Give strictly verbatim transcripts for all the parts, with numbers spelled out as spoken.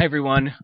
Hi, everyone.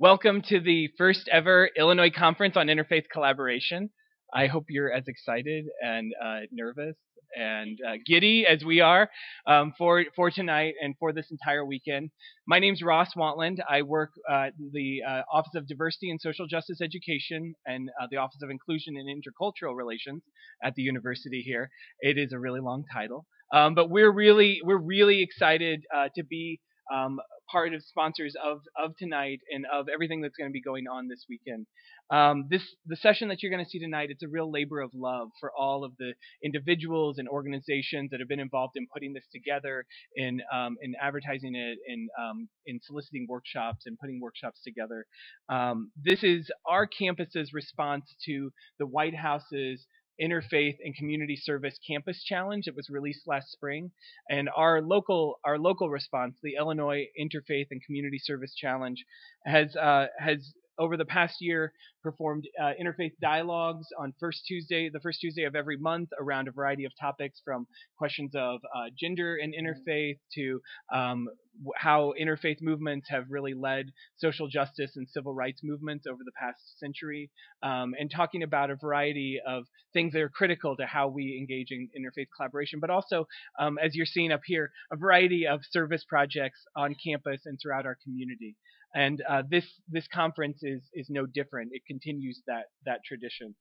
Welcome to the first ever Illinois Conference on Interfaith Collaboration. I hope you're as excited and uh, nervous and uh, giddy as we are um, for, for tonight and for this entire weekend. My name's Ross Wantland. I work uh, the uh, Office of Diversity and Social Justice Education and uh, the Office of Inclusion and Intercultural Relations at the university here. It is a really long title, um, but we're really, we're really excited uh, to be um, part of sponsors of, of tonight and of everything that's going to be going on this weekend. Um, this the session that you're going to see tonight, it's a real labor of love for all of the individuals and organizations that have been involved in putting this together, in, um, in advertising it, in, um, in soliciting workshops and putting workshops together. Um, this is our campus's response to the White House's Interfaith and Community Service Campus Challenge that was released last spring, and our local our local response, the Illinois Interfaith and Community Service Challenge, has uh, has over the past year performed uh, interfaith dialogues on first Tuesday, the first Tuesday of every month, around a variety of topics, from questions of uh, gender and interfaith to um, how interfaith movements have really led social justice and civil rights movements over the past century, um, and talking about a variety of things that are critical to how we engage in interfaith collaboration, but also, um, as you're seeing up here, a variety of service projects on campus and throughout our community. And uh, this this conference is is no different. It continues that that tradition.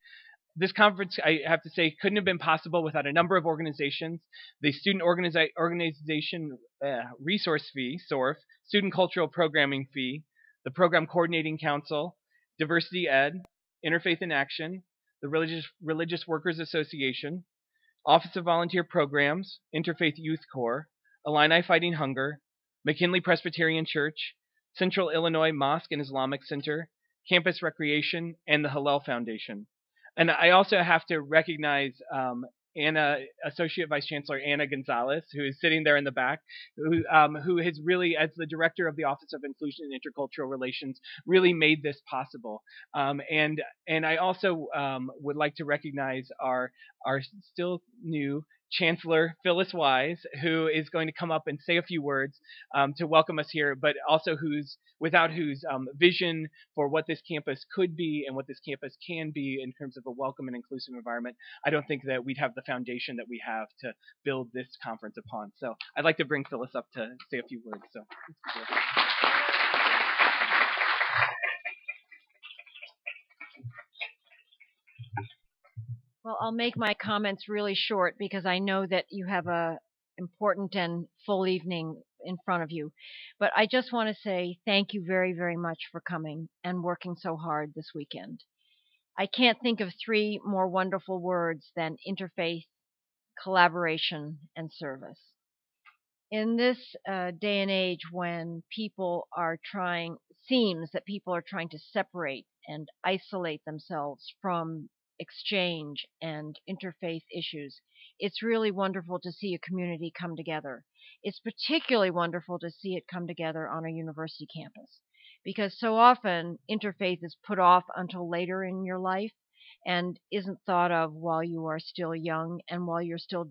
This conference, I have to say, couldn't have been possible without a number of organizations. The Student Organiza Organization uh, Resource Fee, S O R F, Student Cultural Programming Fee, the Program Coordinating Council, Diversity Ed, Interfaith in Action, the Religious, Religious Workers Association, Office of Volunteer Programs, Interfaith Youth Core, Illini Fighting Hunger, McKinley Presbyterian Church, Central Illinois Mosque and Islamic Center, Campus Recreation, and the Hillel Foundation. And I also have to recognize um, Anna, Associate Vice Chancellor Anna Gonzalez, who is sitting there in the back, who, um, who has really, as the Director of the Office of Inclusion and Intercultural Relations, really made this possible. Um, and and I also um, would like to recognize our our still new Chancellor Phyllis Wise, who is going to come up and say a few words um, to welcome us here, but also who's, without whose um, vision for what this campus could be and what this campus can be in terms of a welcome and inclusive environment, I don't think that we'd have the foundation that we have to build this conference upon. So I'd like to bring Phyllis up to say a few words. So. Well, I'll make my comments really short because I know that you have a important and full evening in front of you. But I just want to say thank you very, very much for coming and working so hard this weekend. I can't think of three more wonderful words than interfaith, collaboration, and service. In this uh, day and age when people are trying, seems that people are trying to separate and isolate themselves from exchange and interfaith issues, it's really wonderful to see a community come together. It's particularly wonderful to see it come together on a university campus, because so often interfaith is put off until later in your life and isn't thought of while you are still young and while you're still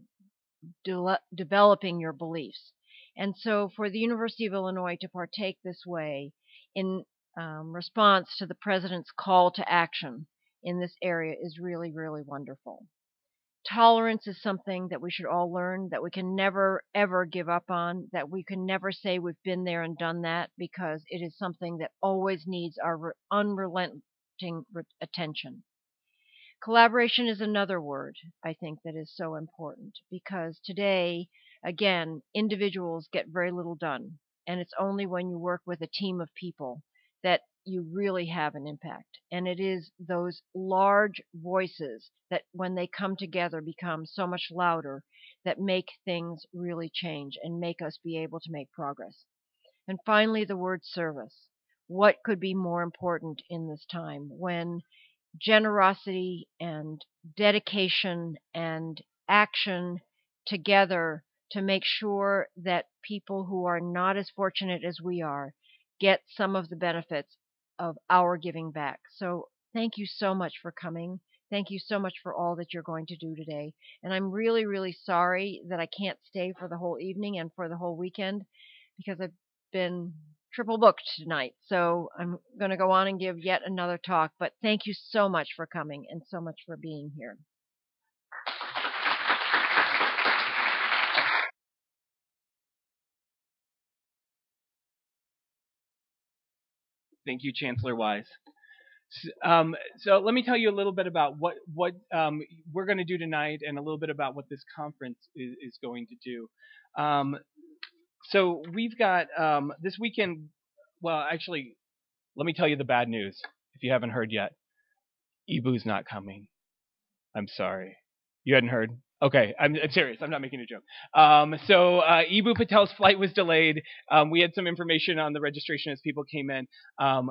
de developing your beliefs. And so for the University of Illinois to partake this way in um, response to the president's call to action in this area is really, really wonderful. Tolerance is something that we should all learn, that we can never, ever give up on, that we can never say we've been there and done that, because it is something that always needs our unrelenting attention. Collaboration is another word, I think, that is so important, because today, again, individuals get very little done, and it's only when you work with a team of people that you really have an impact. And it is those large voices that, when they come together, become so much louder, that make things really change and make us be able to make progress. And finally, the word service. What could be more important in this time when generosity and dedication and action together to make sure that people who are not as fortunate as we are get some of the benefits of our giving back. So thank you so much for coming. Thank you so much for all that you're going to do today. And I'm really, really sorry that I can't stay for the whole evening and for the whole weekend, because I've been triple booked tonight, so I'm going to go on and give yet another talk, but thank you so much for coming and so much for being here. Thank you, Chancellor Wise. Um, so let me tell you a little bit about what, what um, we're going to do tonight and a little bit about what this conference is, is going to do. Um, so we've got um, this weekend, well, actually, let me tell you the bad news, if you haven't heard yet. Ibu's not coming. I'm sorry. You hadn't heard? Okay, I'm, I'm serious. I'm not making a joke. Um, so uh, Ibu Patel's flight was delayed. Um, we had some information on the registration as people came in. Um,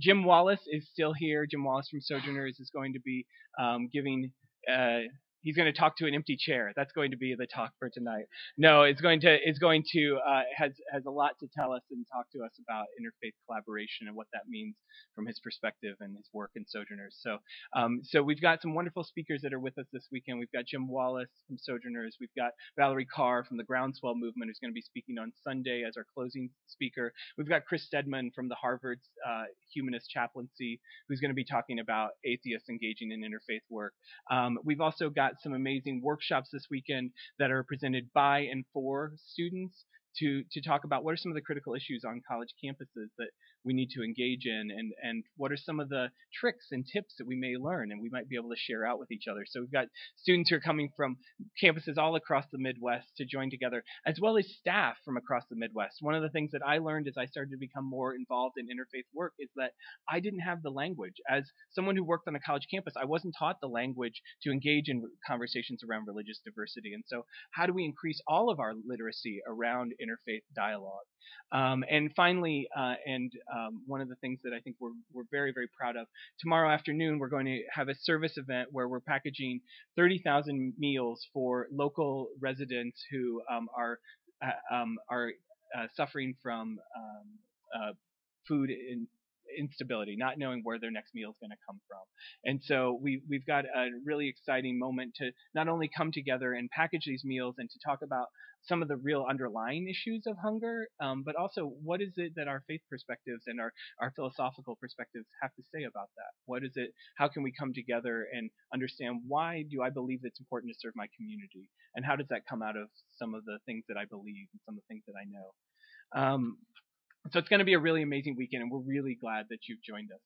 Jim Wallace is still here. Jim Wallace from Sojourners is going to be um, giving, uh, he's going to talk to an empty chair. That's going to be the talk for tonight. No, it's going to, it's going to, uh, has, has a lot to tell us and talk to us about interfaith collaboration and what that means from his perspective and his work in Sojourners. So, um, so we've got some wonderful speakers that are with us this weekend. We've got Jim Wallace from Sojourners. We've got Valerie Carr from the Groundswell Movement, who's going to be speaking on Sunday as our closing speaker. We've got Chris Stedman from the Harvard's uh, Humanist Chaplaincy, who's going to be talking about atheists engaging in interfaith work. Um, we've also got some amazing workshops this weekend that are presented by and for students to to talk about what are some of the critical issues on college campuses that we need to engage in, and and what are some of the tricks and tips that we may learn and we might be able to share out with each other. So we've got students who are coming from campuses all across the Midwest to join together, as well as staff from across the Midwest. One of the things that I learned as I started to become more involved in interfaith work is that I didn't have the language. As someone who worked on a college campus, I wasn't taught the language to engage in conversations around religious diversity. And so how do we increase all of our literacy around interfaith dialogue? Um, and finally, uh, and um, one of the things that I think we're, we're very, very proud of, tomorrow afternoon we're going to have a service event where we're packaging thirty thousand meals for local residents who um, are uh, um, are uh, suffering from um, uh, food in instability, not knowing where their next meal is going to come from. And so we, we've got a really exciting moment to not only come together and package these meals and to talk about some of the real underlying issues of hunger, um, but also what is it that our faith perspectives and our, our philosophical perspectives have to say about that? What is it, how can we come together and understand why do I believe it's important to serve my community? And how does that come out of some of the things that I believe and some of the things that I know? Um, So it's going to be a really amazing weekend, and we're really glad that you've joined us.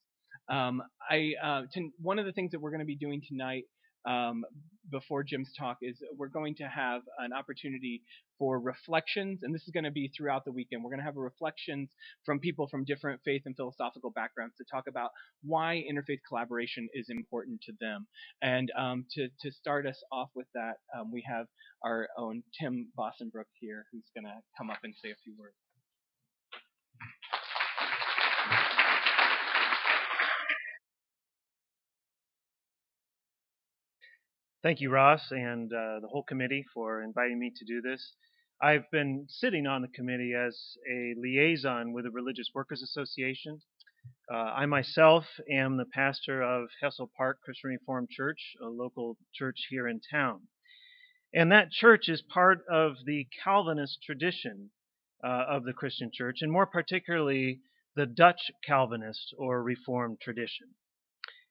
Um, I uh, one of the things that we're going to be doing tonight um, before Jim's talk is we're going to have an opportunity for reflections, and this is going to be throughout the weekend. We're going to have a reflections from people from different faith and philosophical backgrounds to talk about why interfaith collaboration is important to them. And um, to, to start us off with that, um, we have our own Tim Bossenbroek here, who's going to come up and say a few words. Thank you, Ross, and uh, the whole committee for inviting me to do this. I've been sitting on the committee as a liaison with the Religious Workers Association. Uh, I myself am the pastor of Hessel Park Christian Reformed Church, a local church here in town. And that church is part of the Calvinist tradition uh, of the Christian church, and more particularly the Dutch Calvinist or Reformed tradition.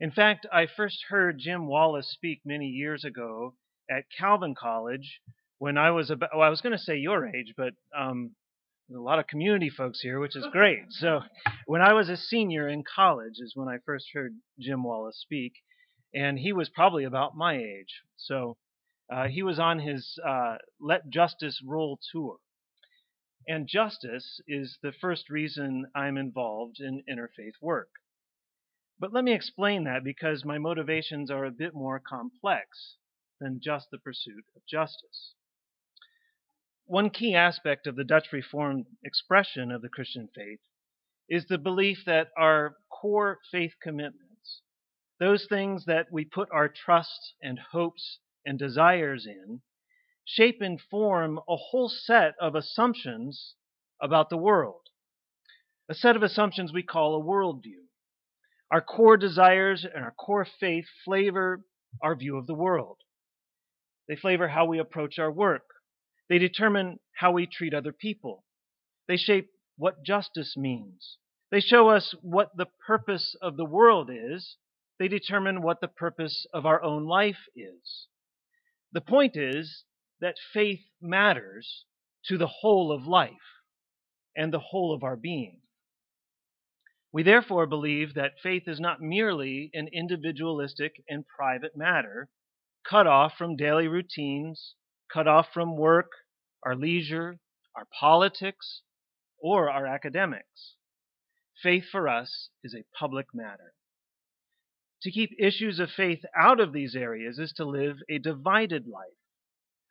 In fact, I first heard Jim Wallace speak many years ago at Calvin College when I was about, well, I was going to say your age, but um, there's a lot of community folks here, which is great. So when I was a senior in college is when I first heard Jim Wallace speak, and he was probably about my age. So uh, he was on his uh, Let Justice Roll tour. And justice is the first reason I'm involved in interfaith work. But let me explain that, because my motivations are a bit more complex than just the pursuit of justice. One key aspect of the Dutch Reformed expression of the Christian faith is the belief that our core faith commitments, those things that we put our trust and hopes and desires in, shape and form a whole set of assumptions about the world, a set of assumptions we call a worldview. Our core desires and our core faith flavor our view of the world. They flavor how we approach our work. They determine how we treat other people. They shape what justice means. They show us what the purpose of the world is. They determine what the purpose of our own life is. The point is that faith matters to the whole of life and the whole of our being. We therefore believe that faith is not merely an individualistic and private matter, cut off from daily routines, cut off from work, our leisure, our politics, or our academics. Faith for us is a public matter. To keep issues of faith out of these areas is to live a divided life,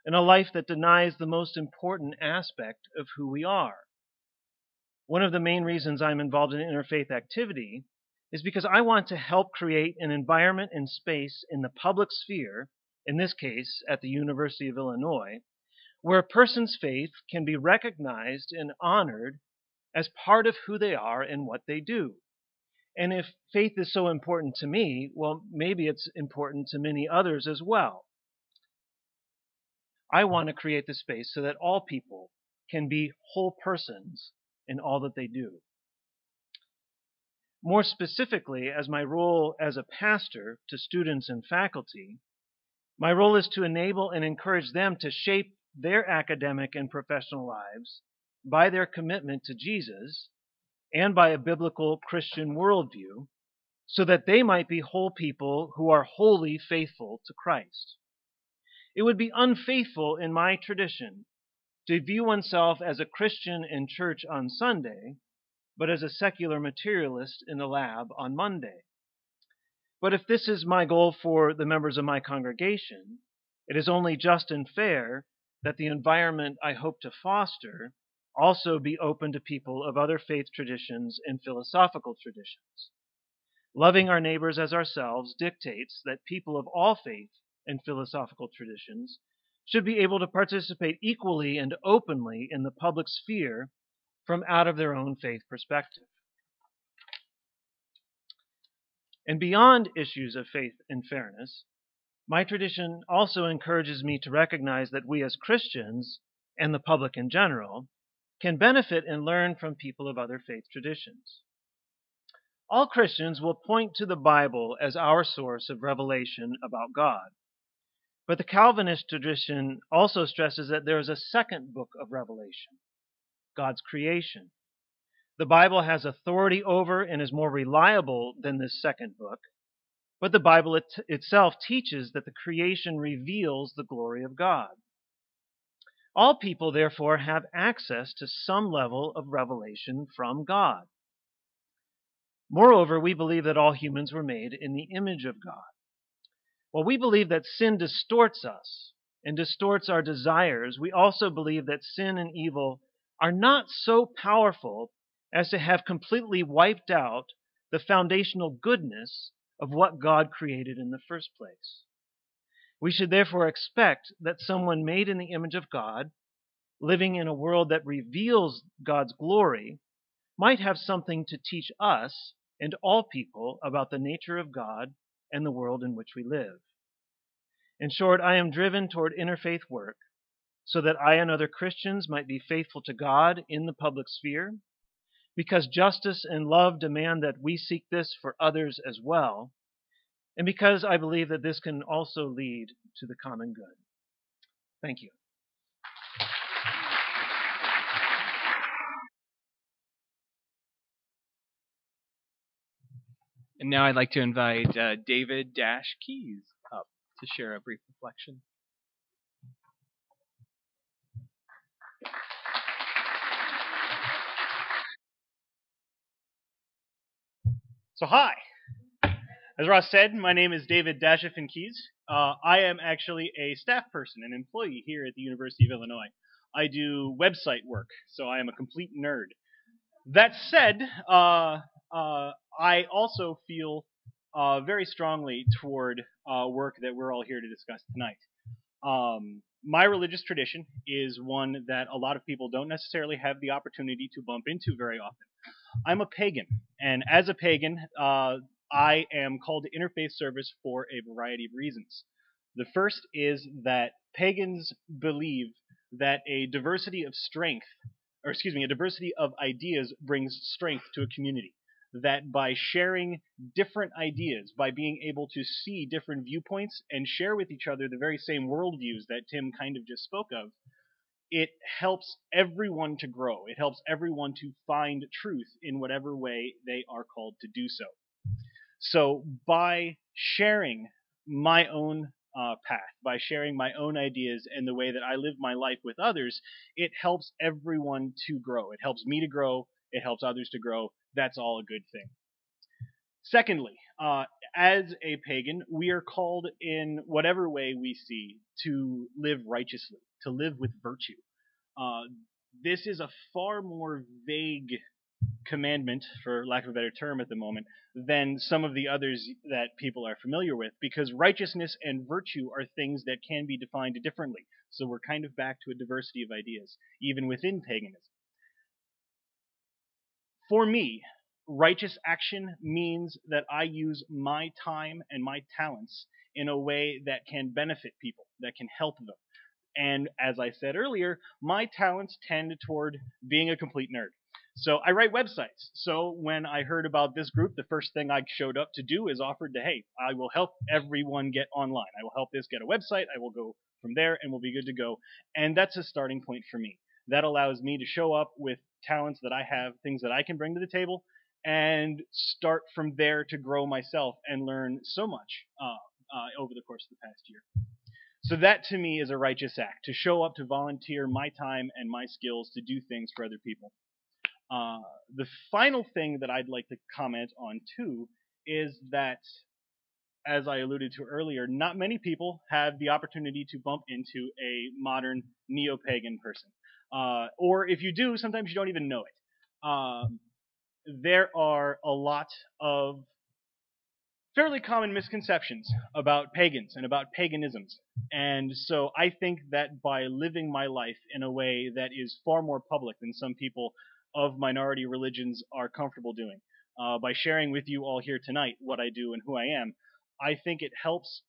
and a life that denies the most important aspect of who we are. One of the main reasons I'm involved in interfaith activity is because I want to help create an environment and space in the public sphere, in this case at the University of Illinois, where a person's faith can be recognized and honored as part of who they are and what they do. And if faith is so important to me, well, maybe it's important to many others as well. I want to create the space so that all people can be whole persons in all that they do. More specifically, as my role as a pastor to students and faculty, my role is to enable and encourage them to shape their academic and professional lives by their commitment to Jesus and by a biblical Christian worldview, so that they might be whole people who are wholly faithful to Christ. It would be unfaithful in my tradition to view oneself as a Christian in church on Sunday, but as a secular materialist in the lab on Monday. But if this is my goal for the members of my congregation, it is only just and fair that the environment I hope to foster also be open to people of other faith traditions and philosophical traditions. Loving our neighbors as ourselves dictates that people of all faith and philosophical traditions should be able to participate equally and openly in the public sphere from out of their own faith perspective. And beyond issues of faith and fairness, my tradition also encourages me to recognize that we as Christians, and the public in general, can benefit and learn from people of other faith traditions. All Christians will point to the Bible as our source of revelation about God. But the Calvinist tradition also stresses that there is a second book of Revelation, God's creation. The Bible has authority over and is more reliable than this second book, but the Bible it itself teaches that the creation reveals the glory of God. All people, therefore, have access to some level of revelation from God. Moreover, we believe that all humans were made in the image of God. While we believe that sin distorts us and distorts our desires, we also believe that sin and evil are not so powerful as to have completely wiped out the foundational goodness of what God created in the first place. We should therefore expect that someone made in the image of God, living in a world that reveals God's glory, might have something to teach us and all people about the nature of God and the world in which we live. In short, I am driven toward interfaith work so that I and other Christians might be faithful to God in the public sphere, because justice and love demand that we seek this for others as well, and because I believe that this can also lead to the common good. Thank you. And now I'd like to invite uh, David Dash Keys up to share a brief reflection. So hi, as Ross said, my name is David Dashifen Kees. Uh, I am actually a staff person, an employee here at the University of Illinois. I do website work, so I am a complete nerd. That said, uh, Uh, I also feel uh, very strongly toward uh, work that we're all here to discuss tonight. Um, my religious tradition is one that a lot of people don't necessarily have the opportunity to bump into very often. I'm a pagan, and as a pagan, uh, I am called to interfaith service for a variety of reasons. The first is that pagans believe that a diversity of strength or excuse me, a diversity of ideas brings strength to a community. That by sharing different ideas, by being able to see different viewpoints and share with each other the very same worldviews that Tim kind of just spoke of, it helps everyone to grow. It helps everyone to find truth in whatever way they are called to do so. So by sharing my own uh, path, by sharing my own ideas and the way that I live my life with others, it helps everyone to grow. It helps me to grow. It helps others to grow. That's all a good thing. Secondly, uh, as a pagan, we are called in whatever way we see to live righteously, to live with virtue. Uh, this is a far more vague commandment, for lack of a better term at the moment, than some of the others that people are familiar with, because righteousness and virtue are things that can be defined differently. So we're kind of back to a diversity of ideas, even within paganism. For me, righteous action means that I use my time and my talents in a way that can benefit people, that can help them. And as I said earlier, my talents tend toward being a complete nerd. So I write websites. So when I heard about this group, the first thing I showed up to do is offered to, hey, I will help everyone get online. I will help this get a website. I will go from there and we'll be good to go. And that's a starting point for me. That allows me to show up with talents that I have, things that I can bring to the table, and start from there to grow myself and learn so much uh, uh, over the course of the past year. So that to me is a righteous act, to show up, to volunteer my time and my skills to do things for other people. Uh, the final thing that I'd like to comment on too is that, as I alluded to earlier, not many people have the opportunity to bump into a modern neo-pagan person. Uh, or if you do, sometimes you don't even know it. Um, there are a lot of fairly common misconceptions about pagans and about paganisms. And so I think that by living my life in a way that is far more public than some people of minority religions are comfortable doing, uh, by sharing with you all here tonight what I do and who I am, I think it helps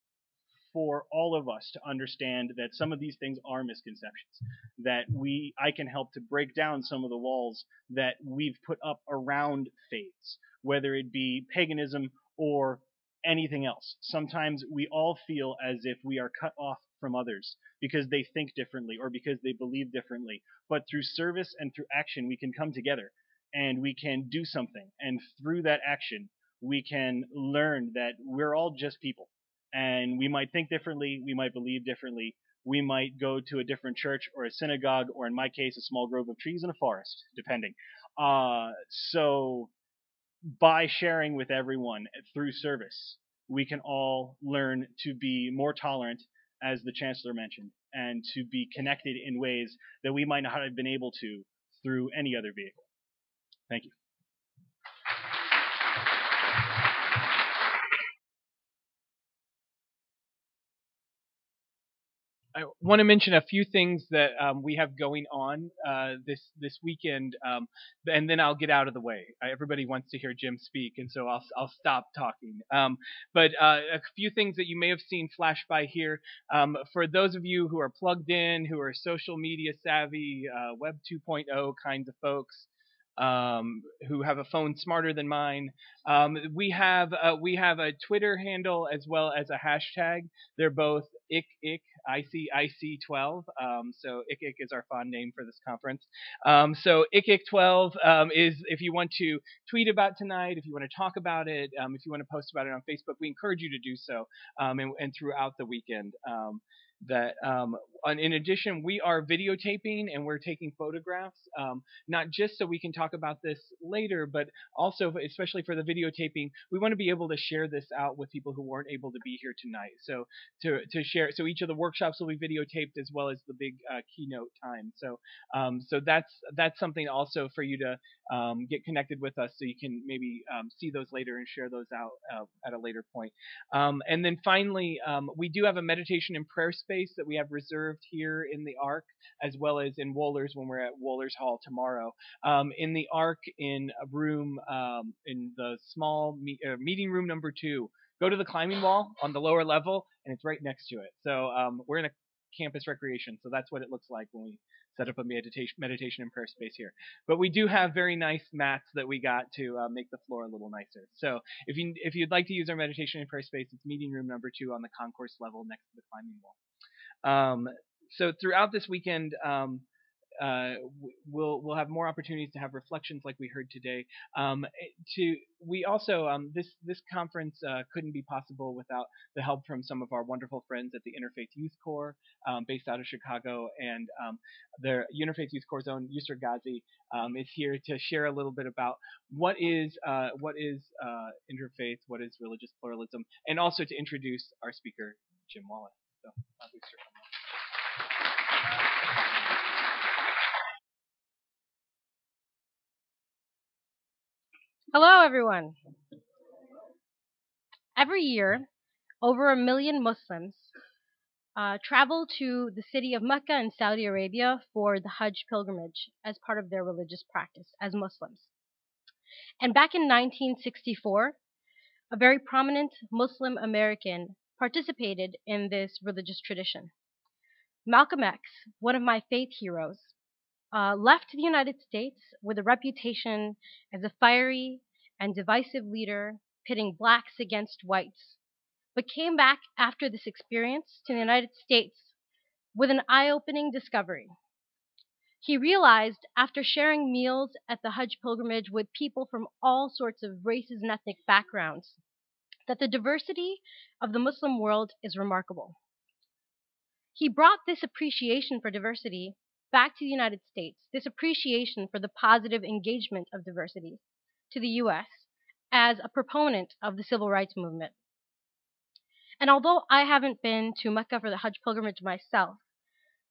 for all of us to understand that some of these things are misconceptions, that we, I can help to break down some of the walls that we've put up around faiths, whether it be paganism or anything else. Sometimes we all feel as if we are cut off from others because they think differently or because they believe differently, but through service and through action, we can come together and we can do something. And through that action, we can learn that we're all just people. And we might think differently, we might believe differently, we might go to a different church or a synagogue, or in my case, a small grove of trees in a forest, depending. Uh, so by sharing with everyone through service, we can all learn to be more tolerant, as the Chancellor mentioned, and to be connected in ways that we might not have been able to through any other vehicle. Thank you. I want to mention a few things that um, we have going on uh, this this weekend, um, and then I'll get out of the way. Everybody wants to hear Jim speak, and so I'll I'll stop talking. Um, but uh, a few things that you may have seen flash by here. Um, for those of you who are plugged in, who are social media savvy, uh, Web two point oh kinds of folks, um who have a phone smarter than mine, um we have uh, we have a Twitter handle as well as a hashtag. They're both ick ick I C I C twelve, um so ick ick is our fond name for this conference. Um so ick ick twelve um is if you want to tweet about tonight, if you want to talk about it, um if you want to post about it on Facebook, we encourage you to do so, um and, and throughout the weekend. um That um, in addition, we are videotaping and we're taking photographs, um, not just so we can talk about this later, but also, especially for the videotaping, we want to be able to share this out with people who weren't able to be here tonight. So to to share, so each of the workshops will be videotaped as well as the big uh, keynote time. So um, so that's that's something also for you to um, get connected with us, so you can maybe um, see those later and share those out uh, at a later point. Um, and then finally, um, we do have a meditation and prayer space that we have reserved here in the Ark, as well as in Wohlers when we're at Wohlers Hall tomorrow. Um, in the Ark, in a room um, in the small me uh, meeting room number two, go to the climbing wall on the lower level, and it's right next to it. So um, we're in a campus recreation. So that's what it looks like when we set up a meditation meditation and prayer space here. But we do have very nice mats that we got to uh, make the floor a little nicer. So if you if you'd like to use our meditation and prayer space, it's meeting room number two on the concourse level next to the climbing wall. Um, so throughout this weekend, um, uh, we'll we'll have more opportunities to have reflections like we heard today. Um, to we also um, this this conference uh, couldn't be possible without the help from some of our wonderful friends at the Interfaith Youth Core, um, based out of Chicago, and um, the Interfaith Youth Core's own Usra Ghazi um, is here to share a little bit about what is uh, what is uh, interfaith, what is religious pluralism, and also to introduce our speaker, Jim Wallace. So, hello, everyone. Every year, over a million Muslims uh, travel to the city of Mecca in Saudi Arabia for the Hajj pilgrimage as part of their religious practice as Muslims. And back in nineteen sixty-four, a very prominent Muslim American participated in this religious tradition. Malcolm X, one of my faith heroes, uh, left the United States with a reputation as a fiery and divisive leader, pitting blacks against whites, but came back after this experience to the United States with an eye-opening discovery. He realized, after sharing meals at the Hajj pilgrimage with people from all sorts of races and ethnic backgrounds, that the diversity of the Muslim world is remarkable. He brought this appreciation for diversity back to the United States, this appreciation for the positive engagement of diversity to the U S as a proponent of the civil rights movement. And although I haven't been to Mecca for the Hajj pilgrimage myself,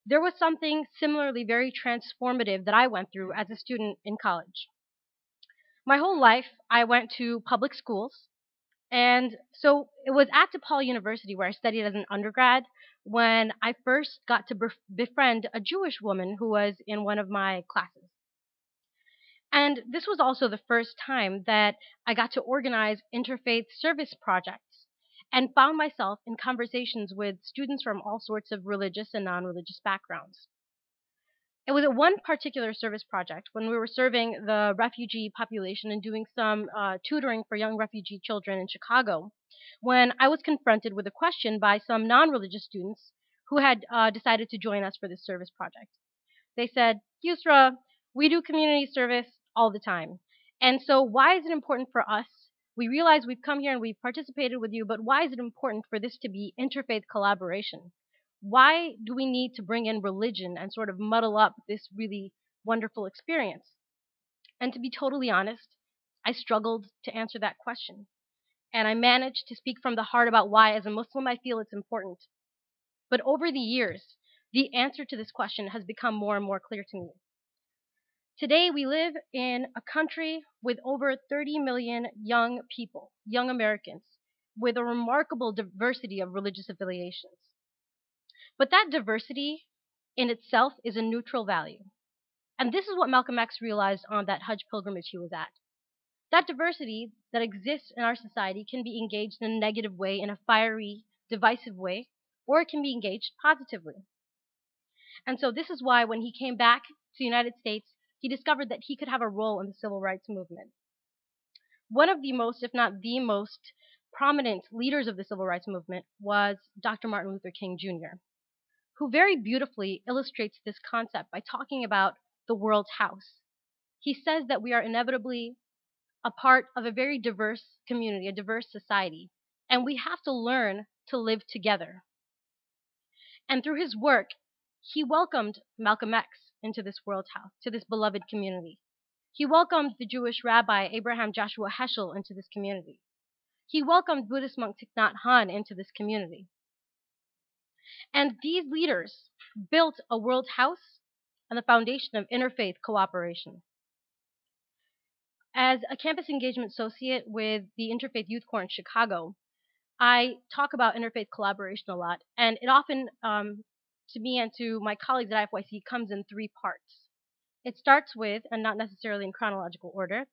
there was something similarly very transformative that I went through as a student in college. My whole life, I went to public schools. And so it was at DePaul University, where I studied as an undergrad, when I first got to bef befriend a Jewish woman who was in one of my classes. And this was also the first time that I got to organize interfaith service projects and found myself in conversations with students from all sorts of religious and non-religious backgrounds. It was at one particular service project when we were serving the refugee population and doing some uh, tutoring for young refugee children in Chicago, when I was confronted with a question by some non-religious students who had uh, decided to join us for this service project. They said, "Usra, we do community service all the time. And so why is it important for us? We realize we've come here and we've participated with you, but why is it important for this to be interfaith collaboration? Why do we need to bring in religion and sort of muddle up this really wonderful experience?" And to be totally honest, I struggled to answer that question. And I managed to speak from the heart about why, as a Muslim, I feel it's important. But over the years, the answer to this question has become more and more clear to me. Today, we live in a country with over thirty million young people, young Americans, with a remarkable diversity of religious affiliations. But that diversity in itself is a neutral value. And this is what Malcolm X realized on that Hajj pilgrimage he was at. That diversity that exists in our society can be engaged in a negative way, in a fiery, divisive way, or it can be engaged positively. And so this is why when he came back to the United States, he discovered that he could have a role in the civil rights movement. One of the most, if not the most, prominent leaders of the civil rights movement was Doctor Martin Luther King Junior, who very beautifully illustrates this concept by talking about the world house. He says that we are inevitably a part of a very diverse community, a diverse society, and we have to learn to live together. And through his work, he welcomed Malcolm X into this world house, to this beloved community. He welcomed the Jewish rabbi Abraham Joshua Heschel into this community. He welcomed Buddhist monk Thich Nhat Hanh into this community. And these leaders built a world house on the foundation of interfaith cooperation. As a campus engagement associate with the Interfaith Youth Core in Chicago, I talk about interfaith collaboration a lot, and it often, um, to me and to my colleagues at I F Y C, comes in three parts. It starts with, and not necessarily in chronological order,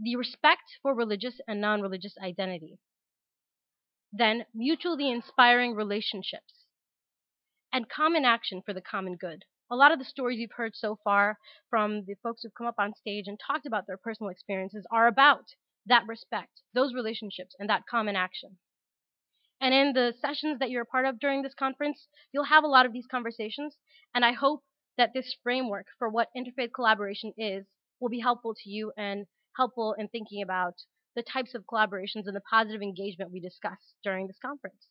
the respect for religious and non-religious identity, then mutually inspiring relationships, and common action for the common good. A lot of the stories you've heard so far from the folks who've come up on stage and talked about their personal experiences are about that respect, those relationships, and that common action. And in the sessions that you're a part of during this conference, you'll have a lot of these conversations, and I hope that this framework for what interfaith collaboration is will be helpful to you and helpful in thinking about the types of collaborations and the positive engagement we discuss during this conference.